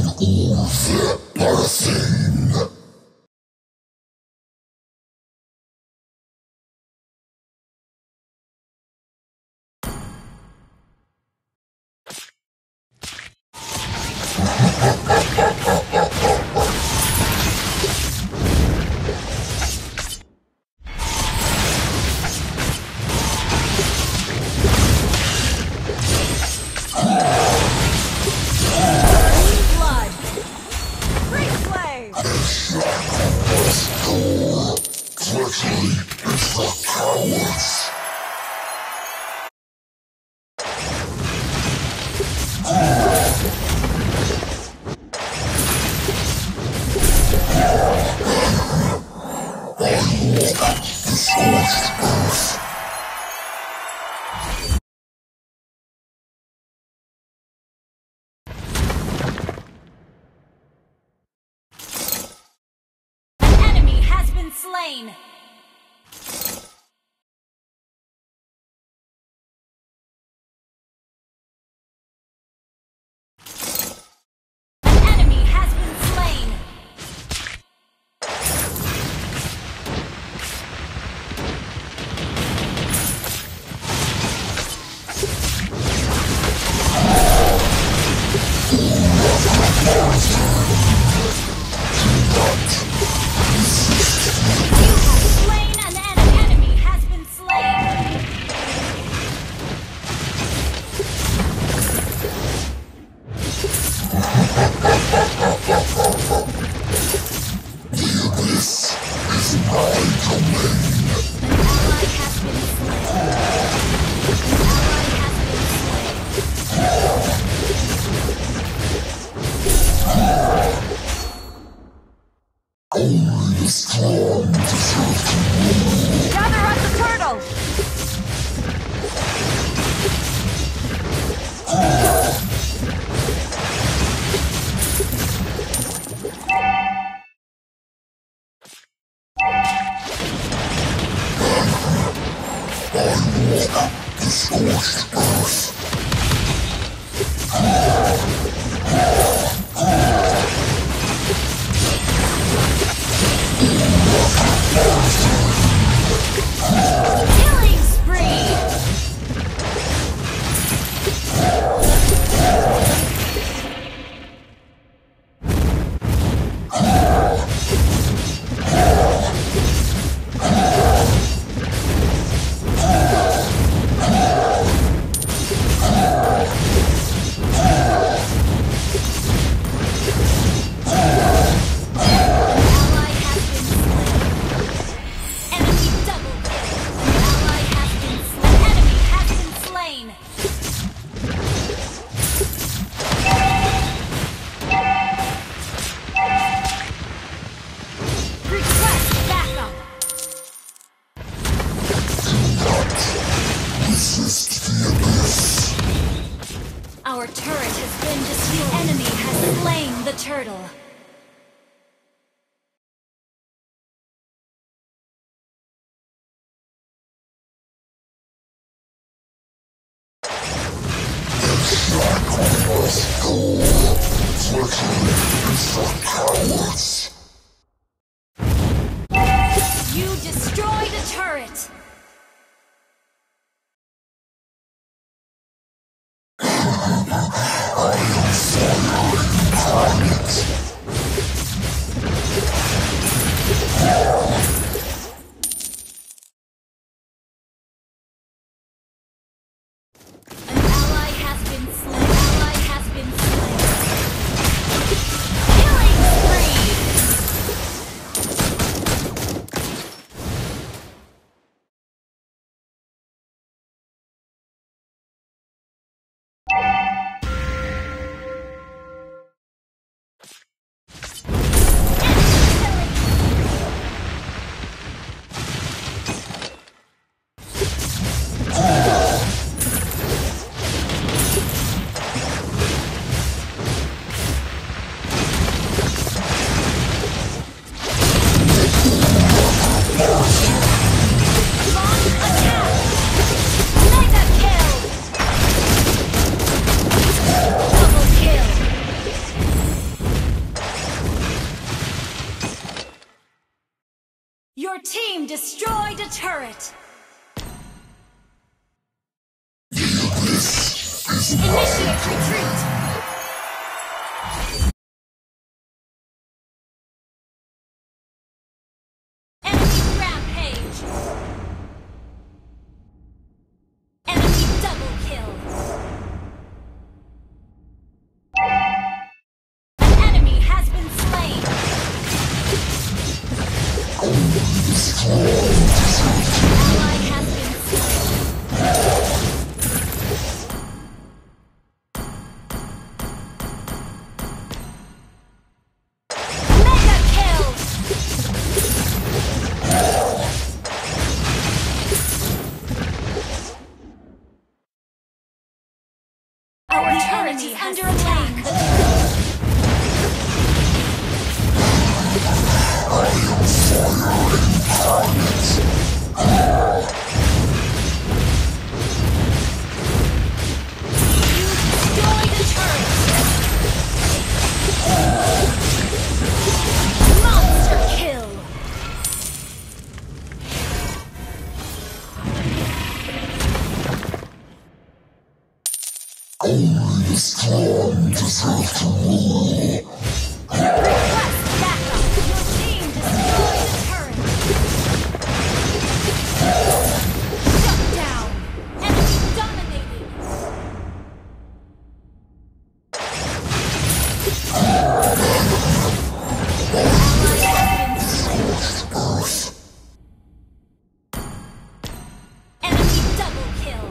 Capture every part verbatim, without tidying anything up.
Ungefähr Parsing. Slain. destroyed a turret. Initiate retreat. Under attack. I am fire incarnate. You destroy the turret. Monster kill. Oh. The strong deserve to rule. Request backup. Your team destroyed the turret. Shut down. Enemy dominating. Enemy double kill.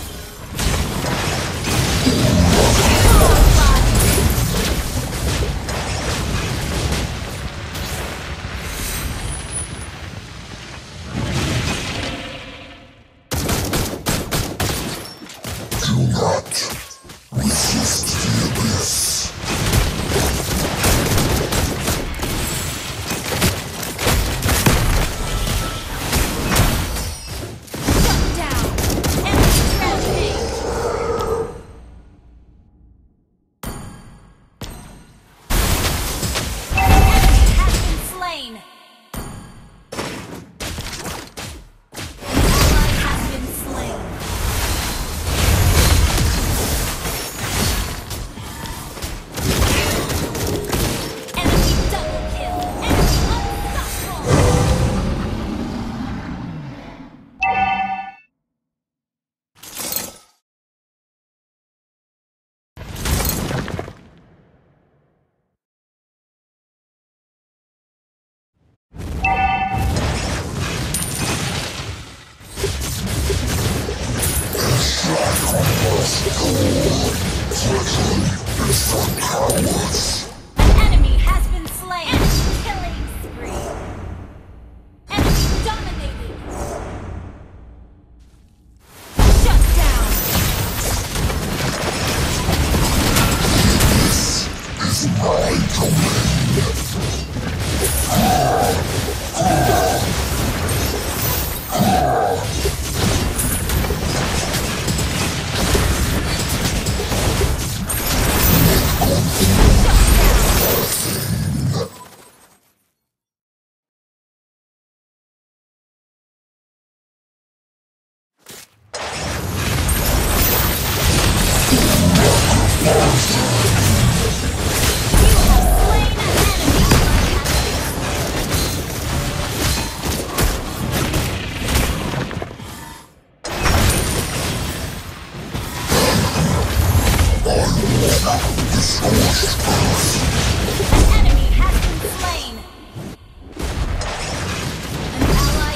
Retreat. Enemy has been slain. Ally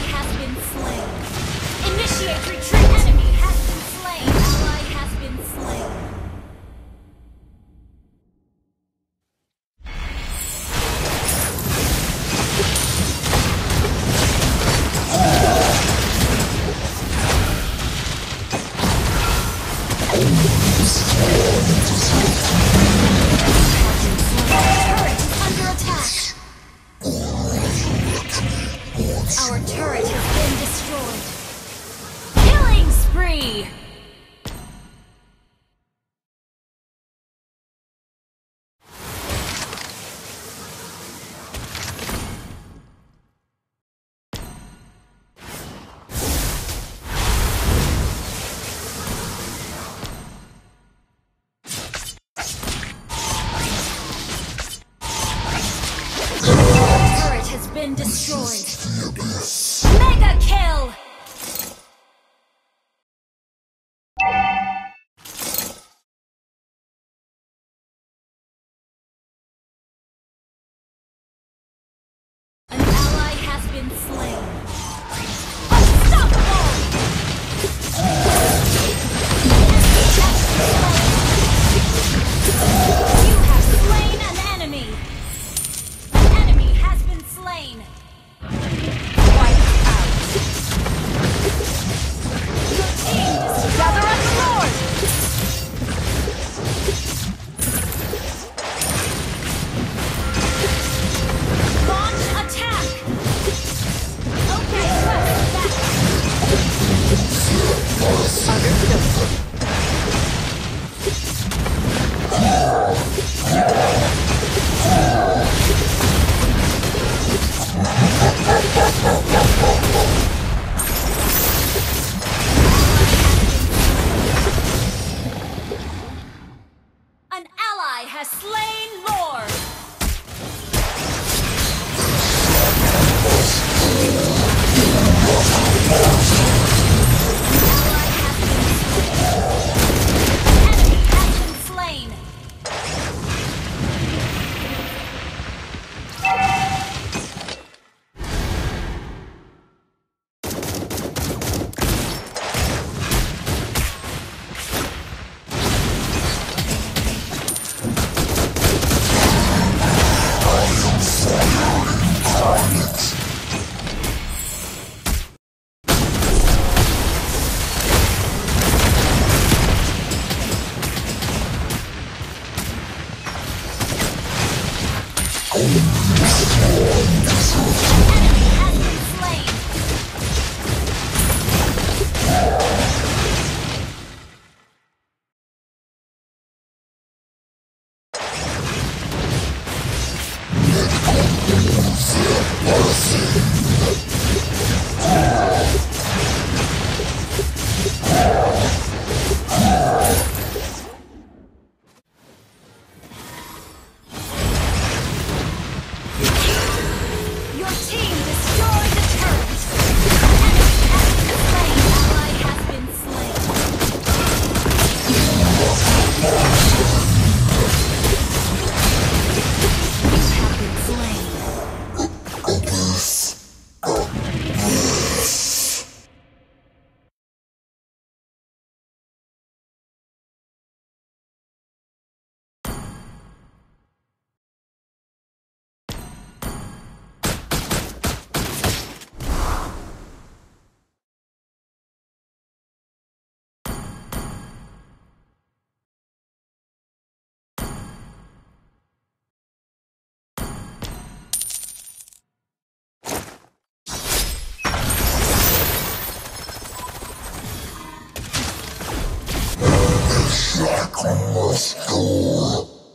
has been slain. been destroyed. Mega kill! An ally has been slain.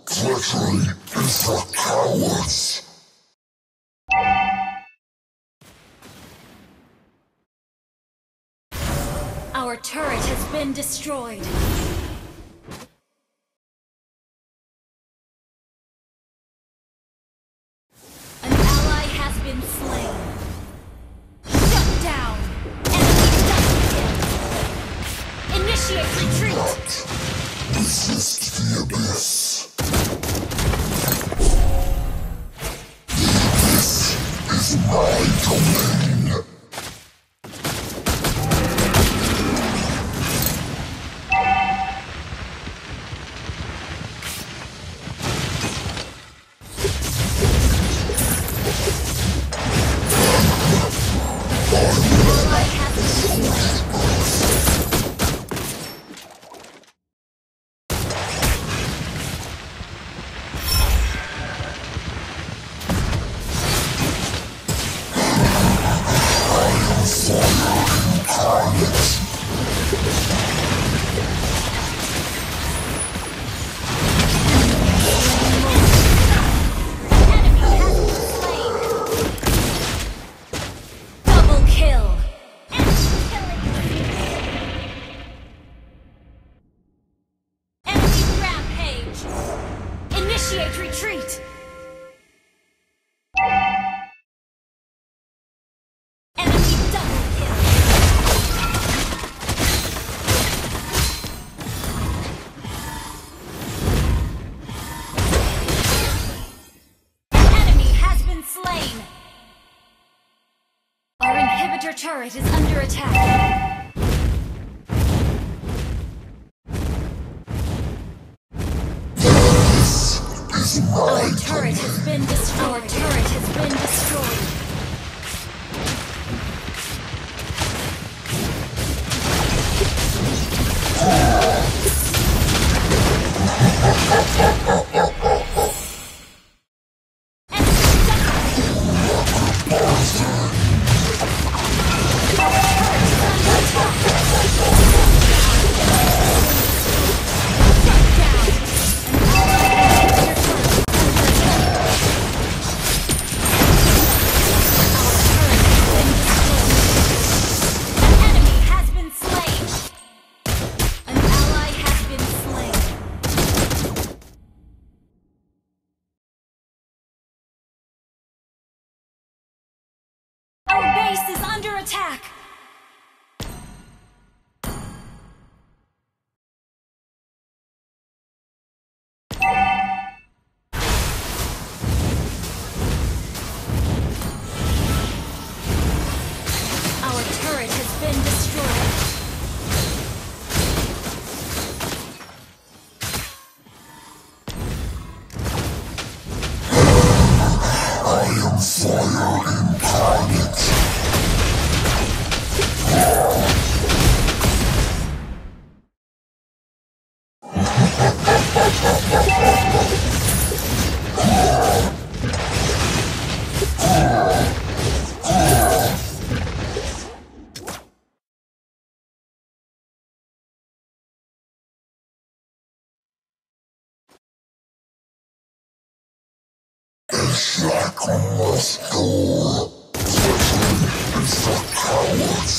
Treachery is for cowards. Our turret has been destroyed. An ally has been slain. Shut down! Enemy double kill! Initiate retreat! But resist the abyss. My domain. Initiate retreat! turret is under attack. Our turret has been destroyed. Our turret has been attack! Our turret has been destroyed. I am fire incarnate. It's like a muscle. It's a coward.